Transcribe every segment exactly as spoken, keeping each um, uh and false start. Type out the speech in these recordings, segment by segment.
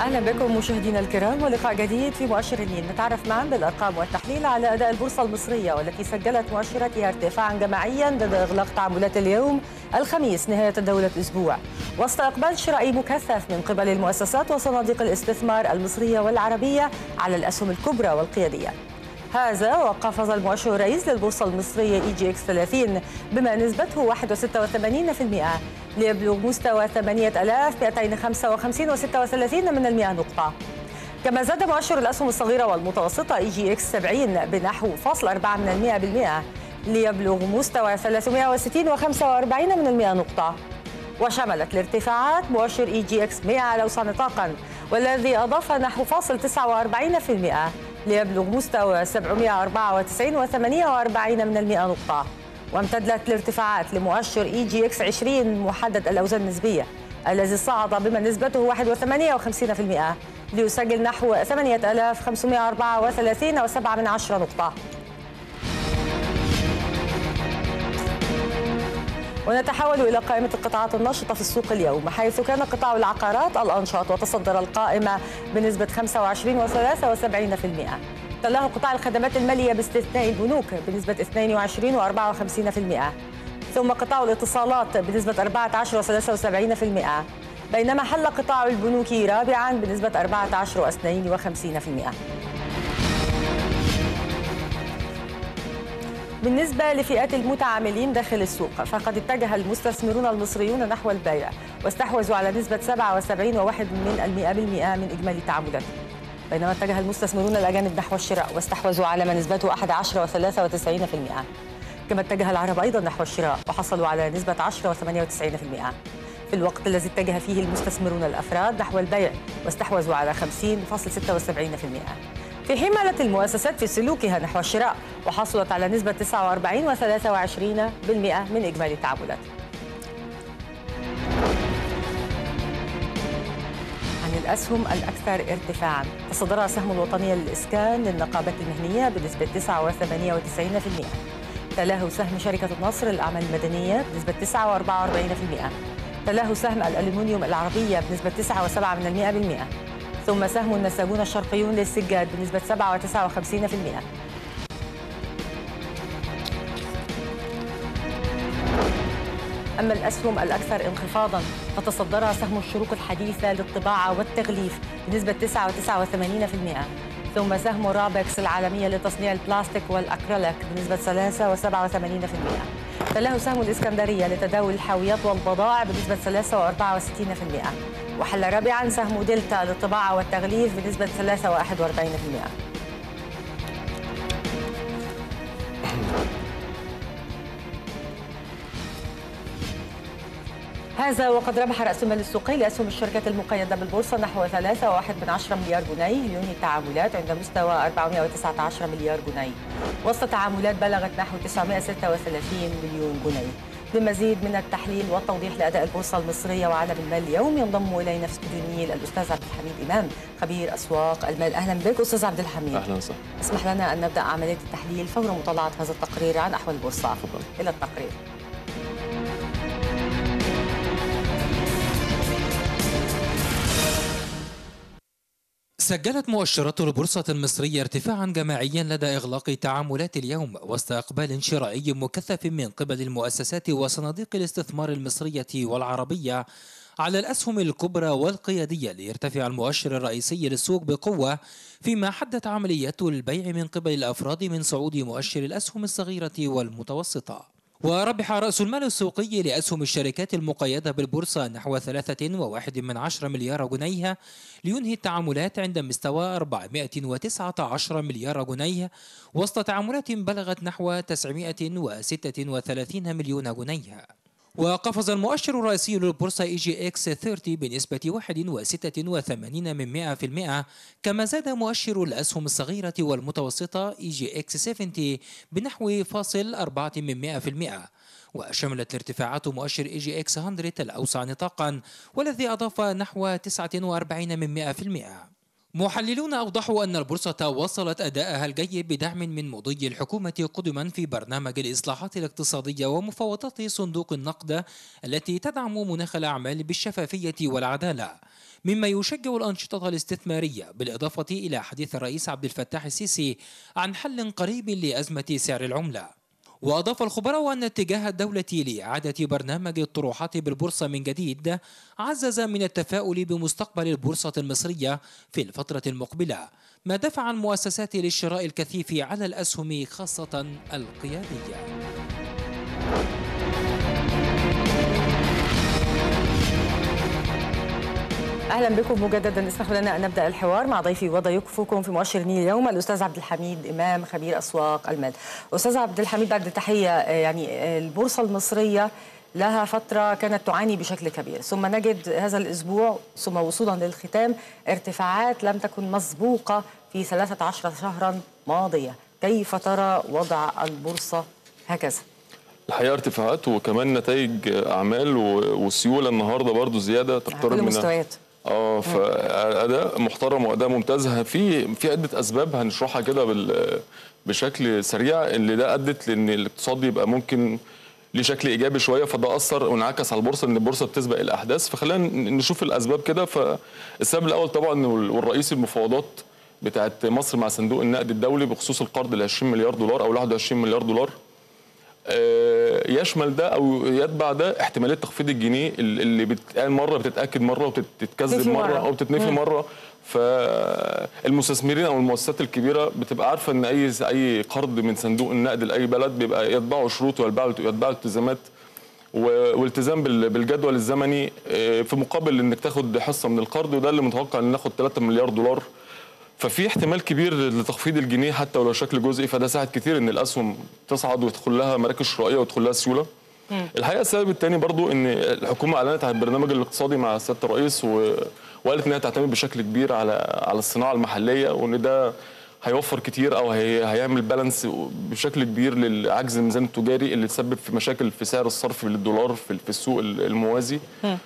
أهلا بكم مشاهدينا الكرام ولقاء جديد في مؤشر النيل. نتعرف معا بالأرقام والتحليل على أداء البورصة المصرية والتي سجلت مؤشراتها ارتفاعا جماعيا لدى إغلاق تعاملات اليوم الخميس نهاية الدولة الأسبوع، وسط إقبال شرائي مكثف من قبل المؤسسات وصناديق الاستثمار المصرية والعربية على الأسهم الكبرى والقيادية. هذا وقفز المؤشر الرئيس للبورصة المصرية إي جي إكس ثلاثين بما نسبته واحد وستة وثمانين بالمئة ليبلغ مستوى ثمانية آلاف ومئتين وخمسة وخمسين فاصلة ستة وثلاثين من المئة نقطة. كما زاد مؤشر الأسهم الصغيرة والمتوسطة إي جي إكس سبعين بنحو صفر فاصلة أربعة بالمئة ليبلغ مستوى ثلاثمئة وستين فاصلة خمسة وأربعين من المئة نقطة. وشملت الارتفاعات مؤشر إي جي إكس مئة على وسع نطاقا والذي أضاف نحو فاصل تسعة وأربعين بالمئة ليبلغ مستوى سبعمئة وأربعة وتسعين فاصلة ثمانية وأربعين من المئة نقطة. وامتدت الارتفاعات لمؤشر إي جي إكس عشرين محدد الأوزان النسبية الذي صعد بما نسبته واحد وثمانية وخمسين بالمئة ليسجل نحو ثمانية آلاف وخمسمئة وأربعة وثلاثين فاصلة سبعة نقطة. ونتحول إلى قائمة القطاعات النشطة في السوق اليوم، حيث كان قطاع العقارات الأنشط وتصدر القائمة بنسبة خمسة وعشرين فاصلة ثلاثة وسبعين بالمئة. تلاه قطاع الخدمات المالية باستثناء البنوك بنسبة اثنين وعشرين فاصلة أربعة وخمسين بالمئة، ثم قطاع الاتصالات بنسبة أربعة عشر فاصلة ثلاثة وسبعين بالمئة، بينما حل قطاع البنوك رابعا بنسبة أربعة عشر فاصلة اثنين وخمسين بالمئة. بالنسبة لفئات المتعاملين داخل السوق، فقد اتجه المستثمرون المصريون نحو البيع واستحوذوا على نسبة سبعة وسبعين فاصلة واحد بالمئة من إجمالي التعاملات، بينما اتجه المستثمرون الأجانب نحو الشراء واستحوذوا على ما نسبته أحد عشر فاصلة ثلاثة وتسعين بالمئة، كما اتجه العرب أيضا نحو الشراء وحصلوا على نسبة عشرة فاصلة ثمانية وتسعين بالمئة، في الوقت الذي اتجه فيه المستثمرون الأفراد نحو البيع واستحوذوا على خمسين فاصلة ستة وسبعين بالمئة. في حين مالت المؤسسات في سلوكها نحو الشراء وحصلت على نسبة تسعة وأربعين فاصلة ثلاثة وعشرين بالمئة من إجمالي التعاملات. عن الأسهم الأكثر ارتفاعاً، تصدرها سهم الوطنية للإسكان للنقابات المهنية بنسبة تسعة وثمانية وتسعين بالمئة، تلاه سهم شركة النصر للأعمال المدنية بنسبة تسعة وأربعة وأربعين بالمئة، تلاه سهم الألومنيوم العربية بنسبة تسعة وسبعة من المئة، ثم سهم النساجون الشرقيون للسجاد بنسبة سبعة وتسعة وخمسين بالمئة. أما الأسهم الأكثر انخفاضاً فتصدرها سهم الشروق الحديثة للطباعة والتغليف بنسبة تسعة وتسعة وثمانين بالمئة، ثم سهم رابكس العالمية لتصنيع البلاستيك والأكريليك بنسبة ثلاثة وسبعة وثمانين بالمئة، تلاه سهم الإسكندرية لتداول الحاويات والبضائع بنسبة ثلاثة وأربعة وستين بالمئة، وحل رابعا سهم دلتا للطباعة والتغليف بنسبة ثلاثة وأحد وأربعين بالمئة. هذا وقد ربح رأس المال السوقي لأسهم الشركات المقيدة بالبورصة نحو ثلاثة فاصلة واحد مليار جنيه ليوني التعاملات عند مستوى أربعمئة وتسعة عشر مليار جنيه، وسط تعاملات بلغت نحو تسعمئة وستة وثلاثين مليون جنيه. لمزيد من التحليل والتوضيح لأداء البورصة المصرية وعالم المال اليوم ينضم إلينا في استوديو النيل الأستاذ عبد الحميد إمام خبير أسواق المال. أهلا بك أستاذ عبد الحميد. أهلا وسهلا. اسمح لنا أن نبدأ عملية التحليل فور مطالعة هذا التقرير عن أحوال البورصة. تفضل. إلى التقرير. سجلت مؤشرات البورصة المصرية ارتفاعا جماعيا لدى إغلاق تعاملات اليوم وسط إقبال شرائي مكثف من قبل المؤسسات وصناديق الاستثمار المصرية والعربية على الأسهم الكبرى والقيادية، ليرتفع المؤشر الرئيسي للسوق بقوة فيما حدت عمليات البيع من قبل الأفراد من صعود مؤشر الأسهم الصغيرة والمتوسطة. وربح رأس المال السوقي لأسهم الشركات المقيدة بالبورصة نحو ثلاثة وواحد من عشر مليار جنيه لينهي التعاملات عند مستوى أربعمئة وتسعة عشر مليار جنيه، وسط تعاملات بلغت نحو تسعمئة وستة وثلاثين مليون جنيه. وقفز المؤشر الرئيسي للبورصة إي جي إكس ثلاثين بنسبة واحد فاصلة ستة وثمانين من المئة، كما زاد مؤشر الأسهم الصغيرة والمتوسطة إي جي إكس سبعين بنحو فاصل أربعة من مئة بالمئة. وشملت الارتفاعات مؤشر إي جي إكس مئة الأوسع نطاقا والذي أضاف نحو تسعة وأربعين من مئة بالمئة. محللون أوضحوا أن البورصة واصلت أدائها الجيد بدعم من مضي الحكومة قدما في برنامج الإصلاحات الاقتصادية ومفاوضات صندوق النقد التي تدعم مناخ الأعمال بالشفافية والعدالة، مما يشجع الأنشطة الاستثمارية، بالإضافة إلى حديث الرئيس عبد الفتاح السيسي عن حل قريب لأزمة سعر العملة. وأضاف الخبراء أن اتجاه الدولة لإعادة برنامج الطروحات بالبورصة من جديد عزز من التفاؤل بمستقبل البورصة المصرية في الفترة المقبلة، ما دفع المؤسسات للشراء الكثيف على الأسهم خاصة القيادية. أهلا بكم مجددا. اسمحوا لنا أن نبدأ الحوار مع ضيفي وضيوفكم في مؤشر النيل اليوم الأستاذ عبد الحميد إمام، خبير أسواق المال. أستاذ عبد الحميد، بعد التحية، يعني البورصة المصرية لها فترة كانت تعاني بشكل كبير، ثم نجد هذا الأسبوع ثم وصولا للختام ارتفاعات لم تكن مسبوقة في ثلاثة عشر شهرا ماضية. كيف ترى وضع البورصة هكذا؟ الحقيقه ارتفاعات وكمان نتائج أعمال وسيولة النهاردة برضو زيادة تقترب من المستويات. اه فاداء محترم واداء ممتاز. في في عده اسباب هنشرحها كده بشكل سريع اللي ده ادت لان الاقتصاد يبقى ممكن ليه شكل ايجابي شويه، فده اثر وانعكس على البورصه ان البورصه بتسبق الاحداث. فخلينا نشوف الاسباب كده. فالسبب الاول طبعا والرئيسي المفاوضات بتاعت مصر مع صندوق النقد الدولي بخصوص القرض ال عشرين مليار دولار او واحد وعشرين مليار دولار. يشمل ده او يتبع ده احتماليه تخفيض الجنيه اللي بتتقال مره بتتاكد مره وبتتكذب مره او بتتنفي مره. فالمستثمرين او المؤسسات الكبيره بتبقى عارفه ان اي اي قرض من صندوق النقد لاي بلد بيبقى يتبعوا شروط ويتبعوا التزامات والتزام بالجدول الزمني في مقابل انك تاخد حصه من القرض، وده اللي متوقع ان ناخد ثلاثة مليار دولار. ففي احتمال كبير لتخفيض الجنيه حتى ولو شكل جزئي، فده ساعد كتير ان الاسهم تصعد ويدخل لها مراكز شرائيه ويدخل لها سيوله. مم. الحقيقه السبب الثاني برضو ان الحكومه اعلنت عن البرنامج الاقتصادي مع سياده الرئيس و... وقالت انها تعتمد بشكل كبير على على الصناعه المحليه، وان ده هيوفر كتير او هي... هيعمل بالانس بشكل كبير للعجز الميزان التجاري اللي تسبب في مشاكل في سعر الصرف للدولار في, في السوق الموازي. مم.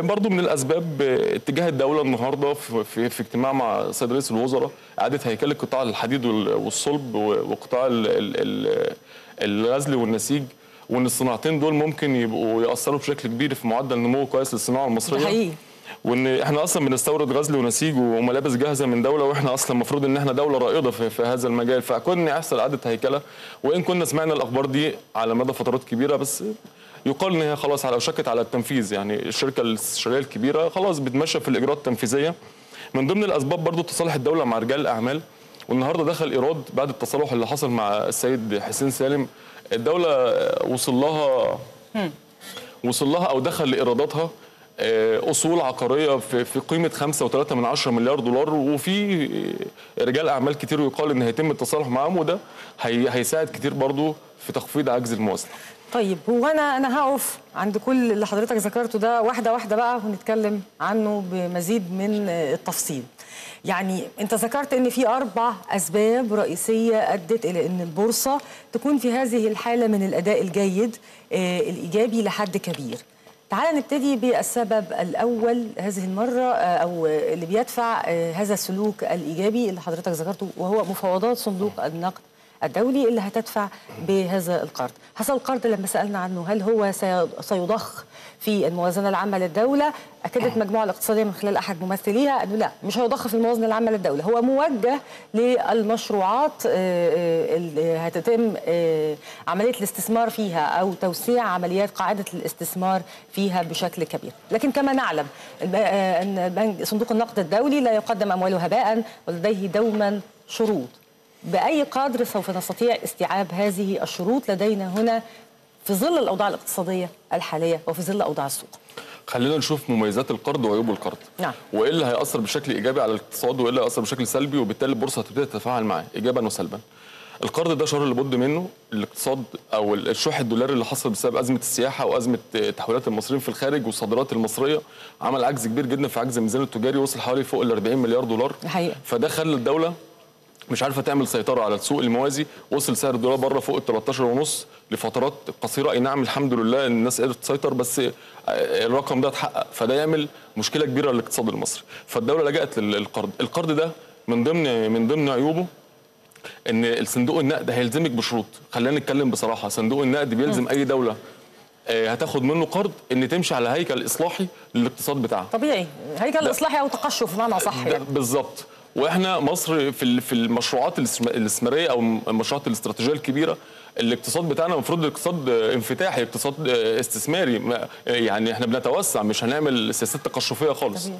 برضو من الأسباب اتجاه الدولة النهاردة في, في اجتماع مع سيد رئيس الوزراء إعادة هيكلة قطاع الحديد والصلب وقطاع الغزل والنسيج، وإن الصناعتين دول ممكن يبقوا يأثروا بشكل كبير في معدل نمو كويس للصناعة المصرية. حقيقي. وإن إحنا أصلا بنستورد غزل ونسيج وملابس جاهزة من دولة، وإحنا أصلا المفروض إن إحنا دولة رائدة في, في هذا المجال، فكون يحصل إعادة هيكلة. وإن كنا سمعنا الأخبار دي على مدى فترات كبيرة، بس يقال ان هي خلاص على شكت على التنفيذ، يعني الشركه الاستشاريه الكبيره خلاص بتمشى في الاجراءات التنفيذيه. من ضمن الاسباب برضو تصالح الدوله مع رجال الاعمال، والنهارده دخل ايراد بعد التصالح اللي حصل مع السيد حسين سالم. الدوله وصل لها وصل لها او دخل لايراداتها اصول عقاريه في قيمه خمسة وثلاثة من عشرة مليار دولار، وفي رجال اعمال كتير ويقال ان هيتم التصالح معاهم، وده هيساعد كتير برضو في تخفيض عجز المواصلات. طيب، هو انا انا هقف عند كل اللي حضرتك ذكرته ده واحده واحده بقى ونتكلم عنه بمزيد من التفصيل. يعني انت ذكرت ان في اربع اسباب رئيسيه ادت الى ان البورصه تكون في هذه الحاله من الاداء الجيد الايجابي لحد كبير. تعال نبتدي بالسبب الاول هذه المره او اللي بيدفع هذا السلوك الايجابي اللي حضرتك ذكرته، وهو مفاوضات صندوق النقد الدولي اللي هتدفع بهذا القرض. حصل القرض لما سألنا عنه هل هو سيضخ في الموازنة العامة للدولة، أكدت مجموعة الاقتصادية من خلال أحد ممثليها أنه لا، مش هيضخ في الموازنة العامة للدولة، هو موجه للمشروعات اللي هتتم عملية الاستثمار فيها أو توسيع عمليات قاعدة الاستثمار فيها بشكل كبير. لكن كما نعلم أن صندوق النقد الدولي لا يقدم أمواله هباء، ولديه دوما شروط، بأي قدر سوف نستطيع استيعاب هذه الشروط لدينا هنا في ظل الأوضاع الاقتصادية الحالية وفي ظل أوضاع السوق؟ خلينا نشوف مميزات القرض وعيوب القرض. نعم. وإيه اللي هيأثر بشكل إيجابي على الاقتصاد وإيه اللي هيأثر بشكل سلبي، وبالتالي البورصة هتبتدي تتفاعل معاه إيجابا وسلبا. القرض ده شر لابد منه، الاقتصاد او الشح الدولاري اللي حصل بسبب ازمه السياحه وازمه تحويلات المصريين في الخارج والصادرات المصريه عمل عجز كبير جدا في عجز الميزان التجاري وصل حوالي فوق ال أربعين مليار دولار. الحقيقة. فده خلى الدولة مش عارفه تعمل سيطره على السوق الموازي. وصل سعر الدولار بره فوق ال تلتاشر ونص لفترات قصيره. اي نعم الحمد لله الناس قدرت تسيطر، بس الرقم ده اتحقق، فده يعمل مشكله كبيره للاقتصاد المصري. فالدوله لجأت للقرض. القرض ده من ضمن من ضمن عيوبه ان الصندوق النقد هيلزمك بشروط. خلينا نتكلم بصراحه، صندوق النقد بيلزم اي دوله هتاخد منه قرض ان تمشي على هيكل اصلاحي للاقتصاد بتاعها. طبيعي، هيكل اصلاحي او تقشف بمعنى اصح يعني. بالظبط. واحنا مصر في في المشروعات الاستثماريه او المشروعات الاستراتيجيه الكبيره، الاقتصاد بتاعنا المفروض اقتصاد انفتاحي، اقتصاد استثماري، يعني احنا بنتوسع، مش هنعمل سياسات تقشفيه خالص. طبيعي.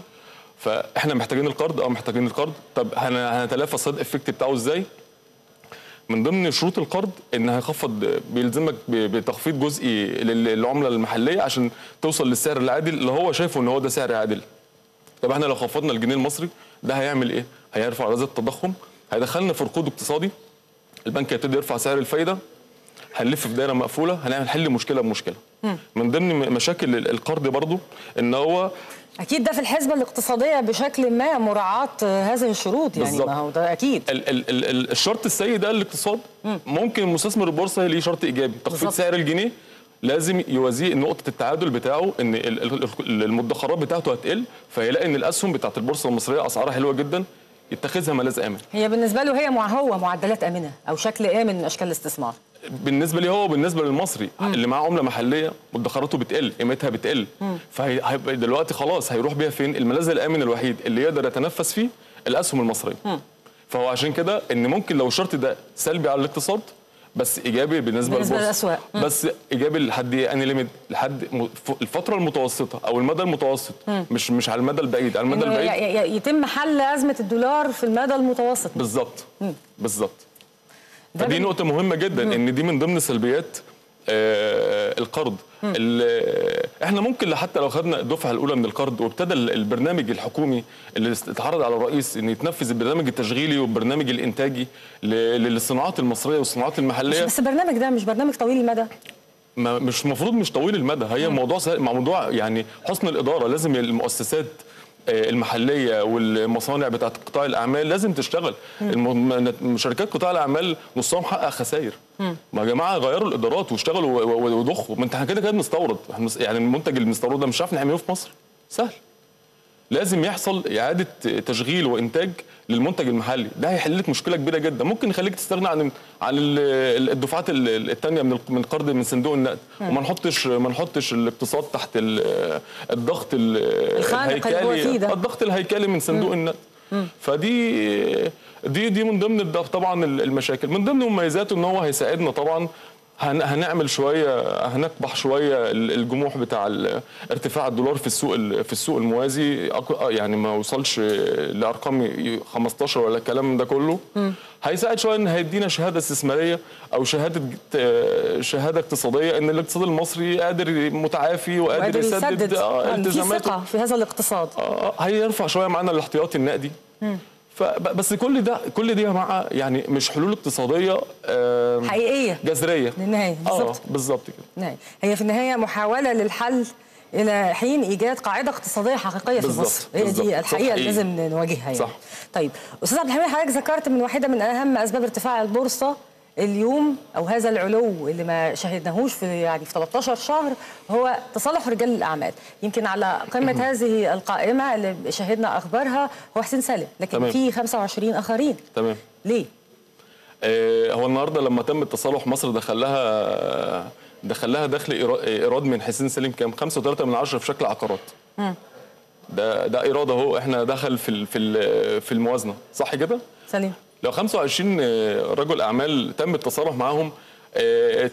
فاحنا محتاجين القرض، اه محتاجين القرض. طب هنتلافى السايد افكت بتاعه ازاي؟ من ضمن شروط القرض ان هيخفض، بيلزمك بتخفيض جزئي للعمله المحليه عشان توصل للسعر العادل اللي هو شايفه ان هو ده سعر عادل. طب احنا لو خفضنا الجنيه المصري ده هيعمل ايه؟ هيرفع رذاذ التضخم، هيدخلنا في ركود اقتصادي، البنك هيبتدي يرفع سعر الفايده، هنلف في دايره مقفوله، هنعمل حل مشكله بمشكله. من ضمن مشاكل القرض برضو ان هو اكيد ده في الحسبه الاقتصاديه بشكل ما مراعاه هذه الشروط يعني. بالزبط. ما هو ده اكيد ال ال ال الشرط السيء ده للاقتصاد. ممكن مستثمر البورصه ليه شرط ايجابي، تخفيض سعر الجنيه لازم يوازيه نقطه التعادل بتاعه ان المدخرات بتاعته هتقل، فيلاقي ان الاسهم بتاعت البورصه المصريه اسعارها حلوه جدا، يتخذها ملاذ امن. هي بالنسبه له هي هو معدلات امنه او شكل امن من اشكال الاستثمار. بالنسبه لي هو وبالنسبه للمصري مم. اللي معاه عمله محليه مدخراته بتقل، قيمتها بتقل، فهيبقى دلوقتي خلاص هيروح بيها فين؟ الملاذ الامن الوحيد اللي يقدر يتنفس فيه الاسهم المصريه. مم. فهو عشان كده ان ممكن لو الشرط ده سلبي على الاقتصاد بس ايجابي بالنسبه, بالنسبة للاسواق، بس ايجابي لحد يعني ليميت، لحد الفتره المتوسطه او المدى المتوسط. مم. مش مش على المدى البعيد، على المدى يعني البعيد يتم حل ازمه الدولار في المدى المتوسط. بالظبط بالظبط. فدي نقطة مهمة جدا. مم. ان دي من ضمن سلبيات آه القرض. احنا ممكن حتى لو خدنا الدفعة الأولى من القرض وابتدى البرنامج الحكومي اللي اتعرض على الرئيس ان يتنفذ البرنامج التشغيلي والبرنامج الإنتاجي للصناعات المصرية والصناعات المحلية. بس البرنامج ده مش برنامج طويل المدى؟ ما مش المفروض مش طويل المدى، هي مم. موضوع مع موضوع يعني حسن الإدارة. لازم المؤسسات المحليه والمصانع بتاعت قطاع الاعمال لازم تشتغل. الم... شركات قطاع الاعمال نصها محقق خسائر. ما يا جماعه غيروا الادارات واشتغلوا وضخوا، ما انت كده كده بنستورد، يعني المنتج اللي بنستورده مش عارف نعمله في مصر، سهل. لازم يحصل اعاده تشغيل وانتاج للمنتج المحلي، ده هيحل لك مشكله كبيره جدا، ممكن يخليك تستغنى عن عن الدفعات الثانيه من من قرض من صندوق النقد، وما نحطش ما نحطش الاقتصاد تحت الضغط الهيكلي الضغط الهيكلي من صندوق النقد. فدي دي دي من ضمن طبعا المشاكل. من ضمن مميزاته ان هو هيساعدنا طبعا، هنعمل شويه، هنكبح شويه الجموح بتاع ارتفاع الدولار في السوق في السوق الموازي، يعني ما وصلش لارقام خمستاشر ولا الكلام ده كله. م. هيساعد شويه ان هيدينا شهاده استثماريه او شهاده شهاده اقتصاديه ان الاقتصاد المصري قادر متعافي وقادر يسدد التزاماته في هذا الاقتصاد. آه هيرفع شويه معانا الاحتياطي النقدي. م. بس كل ده كل دي مع يعني مش حلول اقتصاديه حقيقيه جذريه للنهايه. بالظبط بالظبط كده. هي في النهايه محاوله للحل الى حين ايجاد قاعده اقتصاديه حقيقيه في مصر. هي دي الحقيقه اللي لازم نواجهها يعني. صح. طيب استاذ عبد الحميد، حضرتك ذكرت من واحده من اهم اسباب ارتفاع البورصه اليوم او هذا العلو اللي ما شاهدناهوش في يعني في تلتاشر شهر هو تصالح رجال الاعمال. يمكن على قمه هذه القائمه اللي شاهدنا اخبارها هو حسين سالم، لكن تمام. في خمسة وعشرين اخرين. تمام. ليه؟ آه هو النهارده لما تم التصالح مصر دخل لها دخل لها دخل ايراد من حسين سالم كام؟ خمسة وتلاتة من عشرة في شكل عقارات. امم ده ده ايراد اهو، احنا دخل في في في الموازنه، صح كده؟ سليم. لو خمسة وعشرين رجل اعمال تم التصالح معاهم،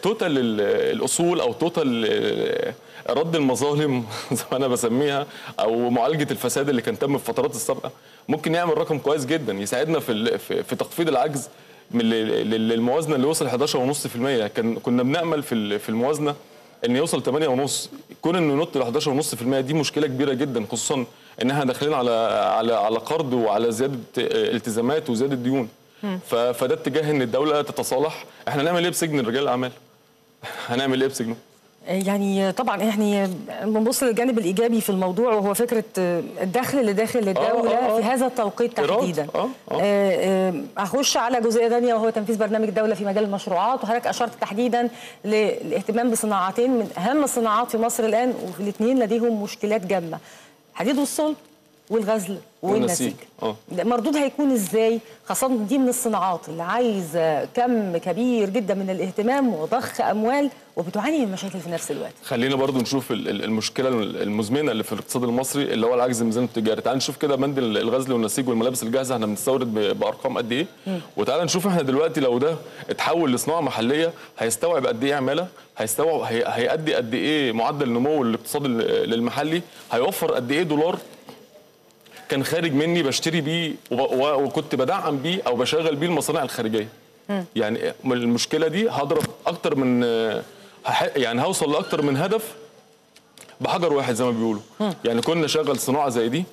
توتال الاصول او توتال رد المظالم زي ما انا بسميها او معالجه الفساد اللي كان تم في الفترات السابقه، ممكن يعمل رقم كويس جدا يساعدنا في في تخفيض العجز للموازنه اللي وصل حداشر ونص في المية. كان كنا بنامل في في الموازنه ان يوصل تمانية ونص، كون انه ينط ل حداشر ونص في المية دي مشكله كبيره جدا، خصوصا ان احنا داخلين على على على قرض وعلى زياده التزامات وزياده ديون. فده اتجاه ان الدوله تتصالح. احنا هنعمل ايه بسجن رجال الاعمال؟ هنعمل ايه بسجنه؟ يعني طبعا احنا بنبص للجانب الايجابي في الموضوع، وهو فكره الدخل اللي داخل للدوله آه آه في هذا التوقيت تحديدا. آه آه اخش على جزئيه ثانيه وهو تنفيذ برنامج الدوله في مجال المشروعات، وحضرتك اشرت تحديدا للاهتمام بصناعتين من اهم الصناعات في مصر الان، والاثنين لديهم مشكلات جامه: الحديد والصلب والغزل والنسيج. آه. مردود هيكون ازاي، خاصه دي من الصناعات اللي عايزه كم كبير جدا من الاهتمام وضخ اموال وبتعاني من مشاكل في نفس الوقت. خلينا برضو نشوف المشكله المزمنه اللي في الاقتصاد المصري اللي هو العجز الميزاني التجاري. تعال نشوف كده بند الغزل والنسيج والملابس الجاهزه احنا بنستورد بارقام قد ايه، وتعال نشوف احنا دلوقتي لو ده اتحول لصناعه محليه هيستوعب قد ايه عماله، هيستوعب هيؤدي قد ايه معدل نمو الاقتصاد المحلي، هيوفر قد ايه دولار كان خارج مني بشتري بيه وكنت بدعم بيه او بشغل بيه المصانع الخارجيه. م. يعني المشكله دي هضرب اكتر من يعني هوصل لاكتر من هدف بحجر واحد زي ما بيقولوا. م. يعني كنا شغل صناعه زي دي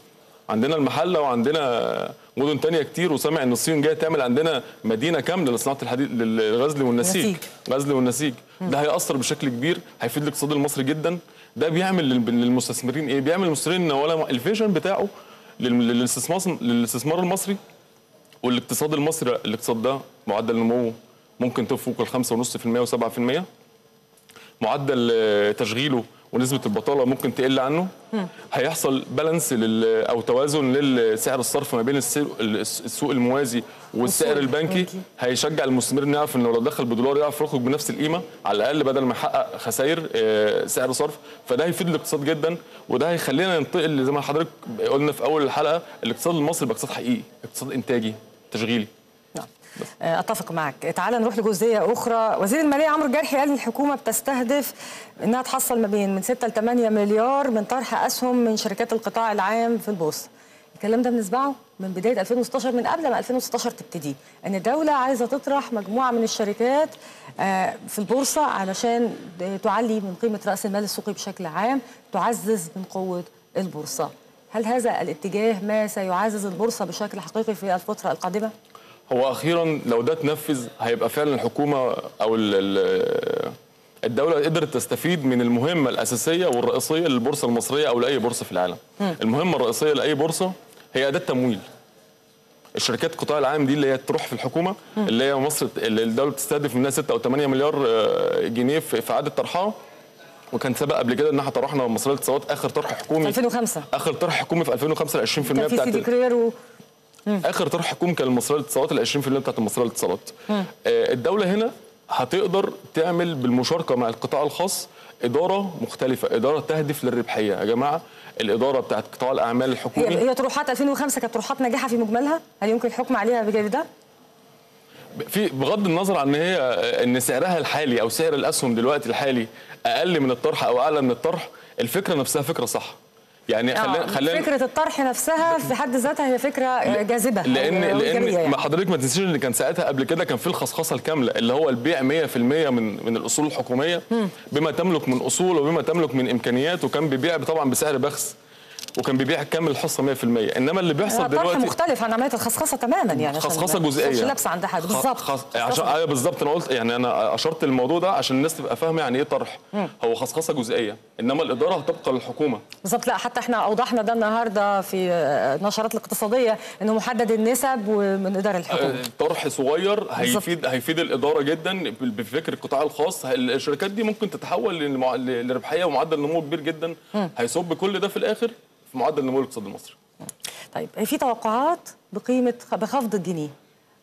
عندنا المحله وعندنا مدن ثانيه كتير، وسامع ان الصين جايه تعمل عندنا مدينه كامله لصناعه الحديد للغزل والنسيج. غزل والنسيج م. ده هيأثر بشكل كبير، هيفيد الاقتصاد المصري جدا. ده بيعمل للمستثمرين ايه؟ بيعمل للمستثمرين اولا الفيجن بتاعه للاستثمار للاستثمار المصري والاقتصاد المصري. الاقتصاد ده معدل نموه ممكن تفوق ال خمسة ونص بالمية وسبعة بالمية، معدل تشغيله ونسبه البطاله ممكن تقل عنه. م. هيحصل بالانس لل او توازن لسعر الصرف ما بين السوق الموازي والسعر البنكي. هيشجع المستثمر انه يعرف انه لو دخل بدولار يعرف يخرج بنفس القيمه على الاقل بدل ما يحقق خسائر سعر صرف، فده هيفيد الاقتصاد جدا. وده هيخلينا ننتقل زي ما حضرتك قلنا في اول الحلقه، الاقتصاد المصري باقتصاد حقيقي، اقتصاد انتاجي تشغيلي. اتفق معك. تعال نروح لجزئيه اخرى. وزير الماليه عمرو الجارحي قال الحكومه بتستهدف انها تحصل ما بين من ستة لثمانية مليار من طرح اسهم من شركات القطاع العام في البورصه. الكلام ده بنسمعه من بدايه ألفين وستاشر، من قبل ما ألفين وستاشر تبتدي، ان الدوله عايزه تطرح مجموعه من الشركات في البورصه علشان تعلي من قيمه راس المال السوقي بشكل عام، تعزز من قوه البورصه. هل هذا الاتجاه ما سيعزز البورصه بشكل حقيقي في الفتره القادمه؟ هو اخيرا لو ده اتنفذ هيبقى فعلا الحكومه او الدوله قدرت تستفيد من المهمه الاساسيه والرئيسيه للبورصه المصريه او لاي بورصه في العالم. م. المهمه الرئيسيه لاي بورصه هي اداه تمويل الشركات القطاع العام دي اللي هي تروح في الحكومه، م. اللي هي مصر اللي الدوله بتستهدف منها ستة أو ثمانية مليار جنيه في اعاده طرحها. وكان سبق قبل كده ان احنا طرحنا مصريه للاتصالات اخر طرح حكومي ألفين وخمسة، اخر طرح حكومي في ألفين وخمسة عشرين بالمية بتاعت اخر طرح حكومي كان المصريه للاتصالات ال عشرين بالمية بتاعت المصريه للاتصالات. آه الدوله هنا هتقدر تعمل بالمشاركه مع القطاع الخاص اداره مختلفه، اداره تهدف للربحيه. يا جماعه الاداره بتاعت قطاع الاعمال الحكومي هي, هي طروحات ألفين وخمسة كانت طروحات ناجحه في مجملها، هل يمكن الحكم عليها بجد ده؟ في بغض النظر عن هي ان سعرها الحالي او سعر الاسهم دلوقتي الحالي اقل من الطرح او اعلى من الطرح، الفكره نفسها فكره صح. يعني خلينا خلينا فكره الطرح نفسها في حد ذاتها هي فكره جاذبه، لان لان يعني. حضرتك ما تنسيش ان كان ساعتها قبل كده كان في الخصخصه الكامله اللي هو البيع مية بالمية من من الاصول الحكوميه بما تملك من اصول وبما تملك من امكانيات، وكان بيبيع طبعا بسعر بخس، وكان بيبيع كامل الحصه مية بالمية. انما اللي بيحصل دلوقتي الطرح مختلف عن عمليه الخصخصه تماما، يعني خصخصه جزئيه مش لابسه عند حد بالظبط. خص... عشان ايوه بالظبط، انا قلت يعني انا اشرت الموضوع ده عشان الناس تبقى فاهمه يعني ايه طرح. مم. هو خصخصه جزئيه، انما الاداره هتبقى للحكومه بالظبط. لا حتى احنا اوضحنا ده النهارده في النشرات الاقتصاديه انه محدد النسب ومن اداره الحكومه. طرح صغير هيفيد هيفيد الاداره جدا بفكر القطاع الخاص. الشركات دي ممكن تتحول لربحيه ومعدل نمو كبير جدا، هيصب كل ده في الاخر معدل نمو الاقتصاد المصري. طيب في توقعات بقيمه بخفض الجنيه،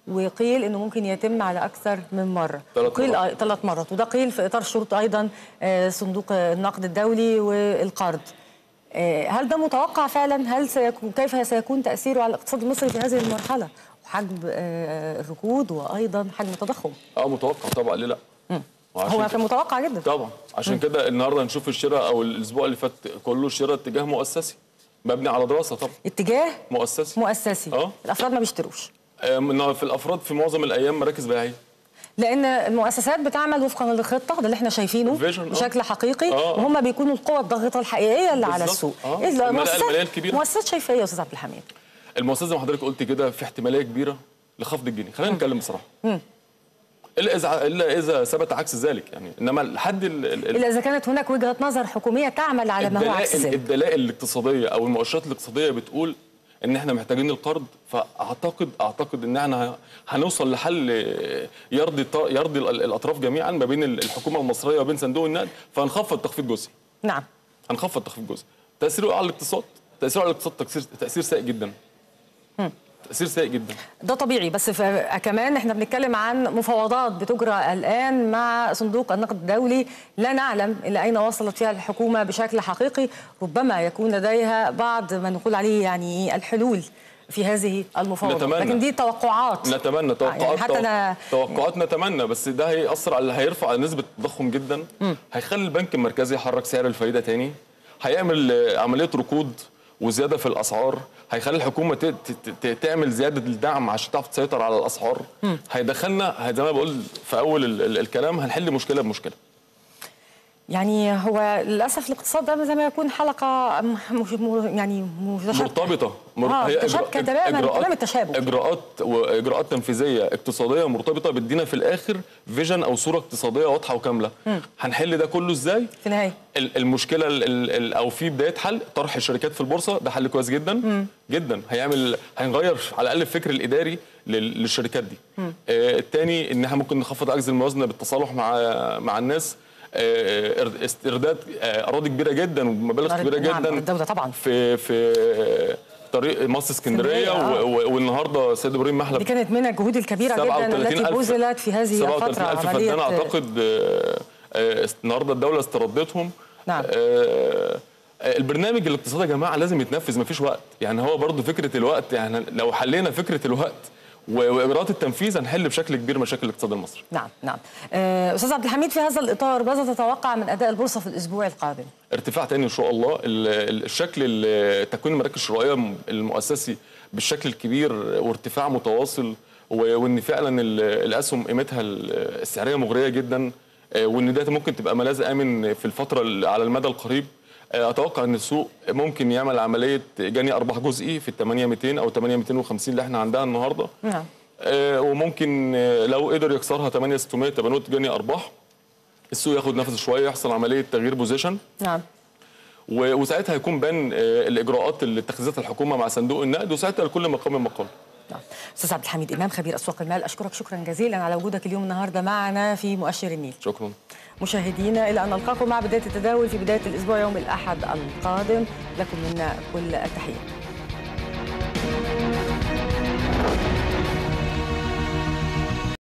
وقيل انه ممكن يتم على اكثر من مره، قيل ثلاث مرات، وده قيل في اطار شروط ايضا صندوق النقد الدولي والقرض. هل ده متوقع فعلا؟ هل سيكون كيف سيكون تاثيره على الاقتصاد المصري في هذه المرحله وحجم الركود وايضا حجم التضخم؟ اه متوقع طبعا، ليه لا؟ مم. هو كان متوقع جدا طبعا، عشان كده النهارده هنشوف الشراء او الاسبوع اللي فات كله شراء اتجاه مؤسسي مبني على دراسه طبعا. اتجاه مؤسسي مؤسسي اه الافراد ما بيشتروش. آه في الافراد في معظم الايام مراكز بيعيه، لان المؤسسات بتعمل وفقا للخطه، ده اللي احنا شايفينه بشكل آه. حقيقي، آه. وهم بيكونوا القوه الضاغطه الحقيقيه اللي على السوق. آه. المؤسسات الماليه الكبيره، المؤسسات شايفه ايه يا استاذ عبد الحميد؟ المؤسسات زي ما حضرتك قلت كده في احتماليه كبيره لخفض الجنيه. خلينا نتكلم بصراحه. الا اذا الا اذا ثبت عكس ذلك يعني، انما الحد الا اذا كانت هناك وجهه نظر حكوميه تعمل على ما هو عكس ذلك. الدلائل الاقتصاديه او المؤشرات الاقتصاديه بتقول ان احنا محتاجين القرض، فاعتقد اعتقد ان احنا هنوصل لحل يرضي يرضي الاطراف جميعا ما بين الحكومه المصريه وبين صندوق النقد، فهنخفض تخفيض جزئي. نعم هنخفض تخفيض جزئي. تاثيره على الاقتصاد، تاثيره على الاقتصاد تاثير تاثير سيء جدا. مم. تأثير سيء جدا، ده طبيعي. بس كمان احنا بنتكلم عن مفاوضات بتجرى الآن مع صندوق النقد الدولي، لا نعلم إلى أين وصلت فيها الحكومة بشكل حقيقي، ربما يكون لديها بعض ما نقول عليه يعني الحلول في هذه المفاوضات، لكن دي توقعات. نتمنى توقعات يعني حتى أنا... توقعات نتمنى، بس ده هيأثر على هيرفع نسبة التضخم جدا، م. هيخلي البنك المركزي يحرك سعر الفائدة تاني، هيعمل عملية ركود وزياده في الاسعار، هيخلي الحكومه تعمل زياده الدعم عشان تعرف تسيطر على الاسعار، م. هيدخلنا زي ما بقول في اول الكلام هنحل مشكله بمشكله. يعني هو للاسف الاقتصاد ده زي ما يكون حلقه يعني مرتبطه متشابكه آه، تماما، كلام التشابك، اجراءات واجراءات تنفيذيه اقتصاديه مرتبطه بتدينا في الاخر فيجن او صوره اقتصاديه واضحه وكامله. م. هنحل ده كله ازاي؟ في النهايه المشكله ال ال او في بدايه حل طرح الشركات في البورصه، ده حل كويس جدا. م. جدا هيعمل هنغير على الاقل الفكر الاداري للشركات دي. آه، الثاني ان احنا ممكن نخفض عجز الموازنه بالتصالح مع مع الناس، استرداد اراضي كبيره جدا ومبالغ كبيره جدا طبعا في في طريق مصر اسكندريه، والنهارده السيد ابراهيم محلب دي كانت من الجهود الكبيره جدا التي بذلت في هذه الفتره. سبعة وثلاثين ألف فدان اعتقد النهارده الدوله استردتهم. نعم آه البرنامج الاقتصادي يا جماعه لازم يتنفذ، مفيش وقت يعني، هو برضو فكره الوقت يعني، لو حلينا فكره الوقت واجراءات التنفيذ هنحل بشكل كبير مشاكل الاقتصاد المصري. نعم نعم. استاذ عبد الحميد، في هذا الاطار ماذا تتوقع من اداء البورصه في الاسبوع القادم؟ ارتفاع تاني ان شاء الله، الشكل تكوين المراكز الشرائيه المؤسسي بالشكل الكبير وارتفاع متواصل، وان فعلا الاسهم قيمتها السعريه مغريه جدا، وان ده ممكن تبقى ملاذ امن في الفتره على المدى القريب. اتوقع ان السوق ممكن يعمل عمليه جني ارباح جزئي في ال ثمانية مئتين او ثمانية مئتين وخمسين اللي احنا عندها النهارده. نعم. آه وممكن لو قدر يكسرها ثمانية ستمئة تبقى نقطه جني ارباح، السوق ياخد نفس شويه، يحصل عمليه تغيير بوزيشن. نعم. وساعتها هيكون بان آه الاجراءات اللي اتخذتها الحكومه مع صندوق النقد، وساعتها لكل مقام مقال. نعم. استاذ عبد الحميد امام خبير اسواق المال، اشكرك شكرا جزيلا على وجودك اليوم النهارده معنا في مؤشر النيل. شكرا. مشاهدينا، إلى أن نلقاكم مع بداية التداول في بداية الأسبوع يوم الأحد القادم، لكم منا كل التحية.